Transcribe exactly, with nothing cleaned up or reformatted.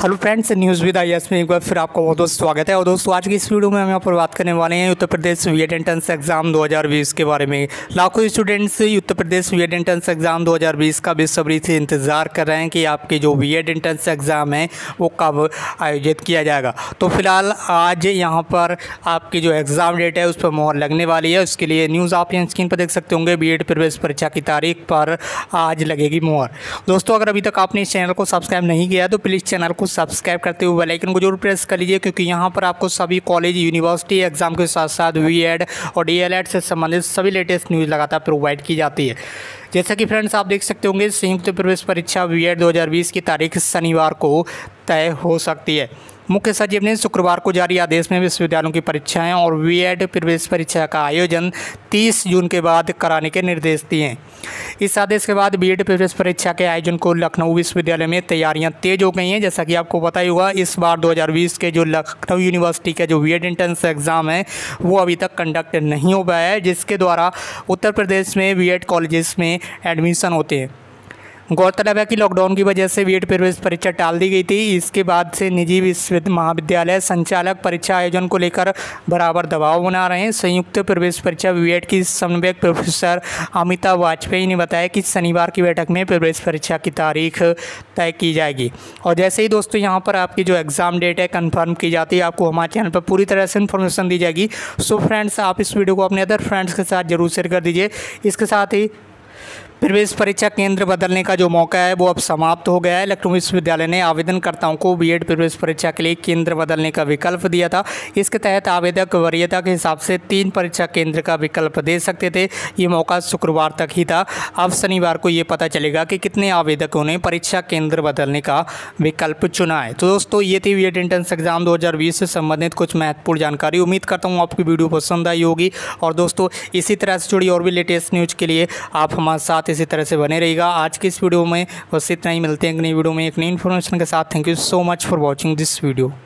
Hello friends, news with I S में एक बार फिर आपका बहुत बहुत स्वागत है। और दोस्तों, आज की इस वीडियो में हम यहाँ पर बात करने वाले हैं Uttar Pradesh BEd entrance exam दो हज़ार बीस के बारे में। लाखों students Uttar Pradesh BEd entrance exam दो हज़ार बीस का बेसब्री से इंतज़ार कर रहे हैं कि आपके जो बीएड एंट्रेंस एग्ज़ाम है वो कब आयोजित किया जाएगा। तो फिलहाल आज यहाँ पर आपकी जो एग्ज़ाम डेट है उस पर मोहर लगने वाली है। उसके लिए न्यूज़ आप यहाँ स्क्रीन पर देख सकते होंगे। बीएड प्रवेश परीक्षा की तारीख पर आज लगेगी मोहर। दोस्तों, अगर अभी तक आपने इस चैनल को सब्सक्राइब नहीं किया तो प्लीज़ चैनल को सब्सक्राइब करते हुए बेल आइकन को जरूर प्रेस कर लीजिए, क्योंकि यहाँ पर आपको सभी कॉलेज यूनिवर्सिटी एग्जाम के साथ साथ बीएड और डीएलएड से संबंधित सभी लेटेस्ट न्यूज़ लगातार प्रोवाइड की जाती है। जैसा कि फ्रेंड्स आप देख सकते होंगे, संयुक्त प्रवेश परीक्षा बीएड दो हज़ार बीस की तारीख शनिवार को तय हो सकती है। मुख्य सचिव ने शुक्रवार को जारी आदेश में विश्वविद्यालयों की परीक्षाएं और बीएड प्रवेश परीक्षा का आयोजन तीस जून के बाद कराने के निर्देश दिए हैं। इस आदेश के बाद बीएड प्रवेश परीक्षा के आयोजन को लखनऊ विश्वविद्यालय में तैयारियां तेज हो गई हैं। जैसा कि आपको पता ही होगा, इस बार दो हज़ार बीस के जो लखनऊ यूनिवर्सिटी का जो बीएड एंट्रेंस एग्ज़ाम है वो अभी तक कंडक्ट नहीं हो पाया है, जिसके द्वारा उत्तर प्रदेश में बीएड कॉलेजेस में एडमिशन होते हैं। गौरतलब है कि लॉकडाउन की वजह से बीएड प्रवेश परीक्षा टाल दी गई थी। इसके बाद से निजी विश्वविद्यालय महाविद्यालय संचालक परीक्षा आयोजन को लेकर बराबर दबाव बना रहे हैं। संयुक्त प्रवेश परीक्षा बीएड की समन्वयक प्रोफेसर अमिताभ वाजपेयी ने बताया कि शनिवार की बैठक में प्रवेश परीक्षा की तारीख तय की जाएगी। और जैसे ही दोस्तों यहाँ पर आपकी जो एग्ज़ाम डेट है कन्फर्म की जाती है, आपको हमारे चैनल पर पूरी तरह से इन्फॉर्मेशन दी जाएगी। सो फ्रेंड्स, आप इस वीडियो को अपने अदर फ्रेंड्स के साथ जरूर शेयर कर दीजिए। इसके साथ ही प्रवेश परीक्षा केंद्र बदलने का जो मौका है वो अब समाप्त हो गया है। लखनऊ विश्वविद्यालय ने आवेदनकर्ताओं को बीएड प्रवेश परीक्षा के लिए केंद्र बदलने का विकल्प दिया था। इसके तहत आवेदक वरीयता के हिसाब से तीन परीक्षा केंद्र का विकल्प दे सकते थे। ये मौका शुक्रवार तक ही था। अब शनिवार को ये पता चलेगा कि कितने आवेदकों ने परीक्षा केंद्र बदलने का विकल्प चुना है। तो दोस्तों, ये थी बीएड एंट्रेंस एग्जाम दो हज़ार बीस से संबंधित कुछ महत्वपूर्ण जानकारी। उम्मीद करता हूँ आपकी वीडियो पसंद आई होगी। और दोस्तों, इसी तरह से जुड़ी और भी लेटेस्ट न्यूज़ के लिए आप हमारे साथ इसी तरह से बने रहिएगा। आज की इस वीडियो में बस इतना ही। मिलते हैं एक नई वीडियो में एक नई इन्फॉर्मेशन के साथ। Thank you so much for watching this video.